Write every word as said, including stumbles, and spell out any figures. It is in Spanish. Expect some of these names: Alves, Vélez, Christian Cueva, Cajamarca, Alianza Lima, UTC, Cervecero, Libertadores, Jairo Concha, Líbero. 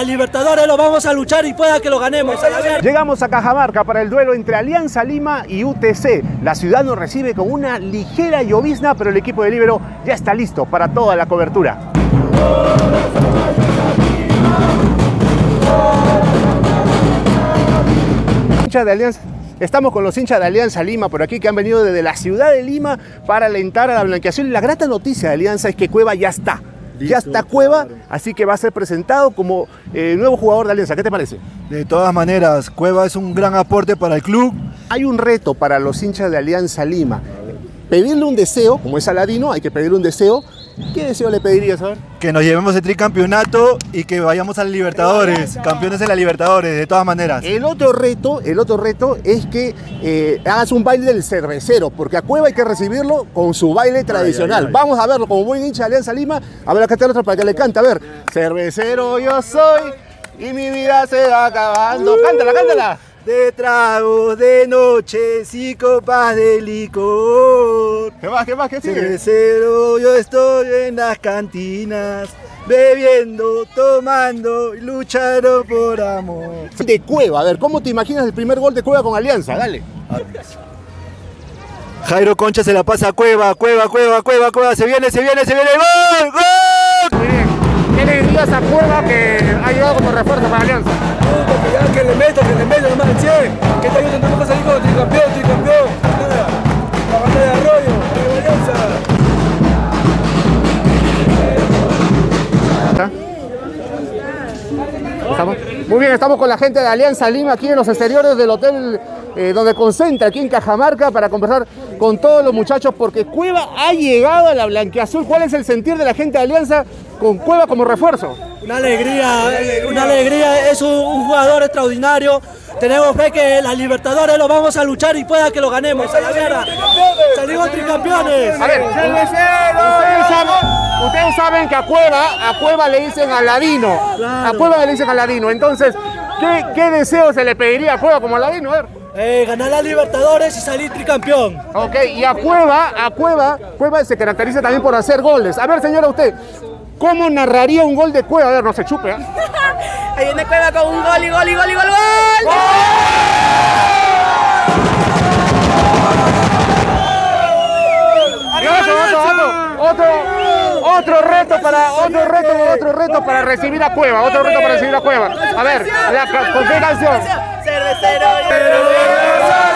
La Libertadores lo vamos a luchar y pueda que lo ganemos. Llegamos a Cajamarca para el duelo entre Alianza Lima y U T C. La ciudad nos recibe con una ligera llovizna, pero el equipo de Líbero ya está listo para toda la cobertura. De Alianza. Estamos con los hinchas de Alianza Lima por aquí, que han venido desde la ciudad de Lima para alentar a la blanquiazul. Y la grata noticia de Alianza es que Cueva ya está. Ya está Cueva, así que va a ser presentado como eh, nuevo jugador de Alianza. ¿Qué te parece? De todas maneras, Cueva es un gran aporte para el club. Hay un reto para los hinchas de Alianza Lima. Pedirle un deseo, como es Aladino, hay que pedirle un deseo. ¿Qué deseo le pedirías, a ver? Que nos llevemos el tricampeonato y que vayamos a la Libertadores, campeones de la Libertadores, de todas maneras. El otro reto, el otro reto es que eh, hagas un baile del cervecero, porque a Cueva hay que recibirlo con su baile tradicional. Ay, ay, ay. Vamos a verlo como buen hincha de Alianza Lima. A ver, acá está el otro para que le cante, a ver. Cervecero yo soy y mi vida se va acabando. Uh, cántala, cántala. De tragos de noche y copas de licor. ¿Qué más? ¿Qué más? ¿Qué sigue? Cervecero, yo estoy en las cantinas bebiendo, tomando y luchando por amor. De Cueva, a ver, ¿cómo te imaginas el primer gol de Cueva con Alianza? Dale. Jairo Concha se la pasa a Cueva, Cueva, Cueva, Cueva, Cueva. Se viene, se viene, se viene. ¡Gol! ¡Gol! Muy bien. ¿Qué le dirías a Cueva que ha ayudado como refuerzo para Alianza? Que le meto, que le meto, nomás el che, que te ayudan, tenemos que salir con el tricampeón, tricampeón, nada, la batalla de arroyo, la Alianza. ¿Estamos? Muy bien, estamos con la gente de Alianza Lima aquí en los exteriores del hotel eh, donde concentra, aquí en Cajamarca, para conversar con todos los muchachos, porque Cueva ha llegado a la blanquiazul. ¿Cuál es el sentir de la gente de Alianza con Cueva como refuerzo? Una alegría, una alegría, una alegría. Es un, un jugador extraordinario. Tenemos fe que las Libertadores lo vamos a luchar y pueda que lo ganemos. ¡Salimos tricampeones! A ver, ustedes saben, ustedes saben que a Cueva, a Cueva le dicen Aladino. Claro. A Cueva le dicen Aladino. Entonces, ¿qué, qué deseo se le pediría a Cueva como Aladino? A ver. Eh, ganar la Libertadores y salir tricampeón. Ok, y a Cueva, a Cueva, Cueva se caracteriza también por hacer goles. A ver, señora, usted, ¿cómo narraría un gol de Cueva? A ver, no se chupe, ¿eh? Ahí viene Cueva con un gol y gol y gol y gol, ¡gol! ¡Gol! ¡Otro, otro, otro, otro reto para, otro reto, otro reto para recibir a Cueva, otro reto para recibir a Cueva. A ver, la, ¿con qué canción? Cervecero.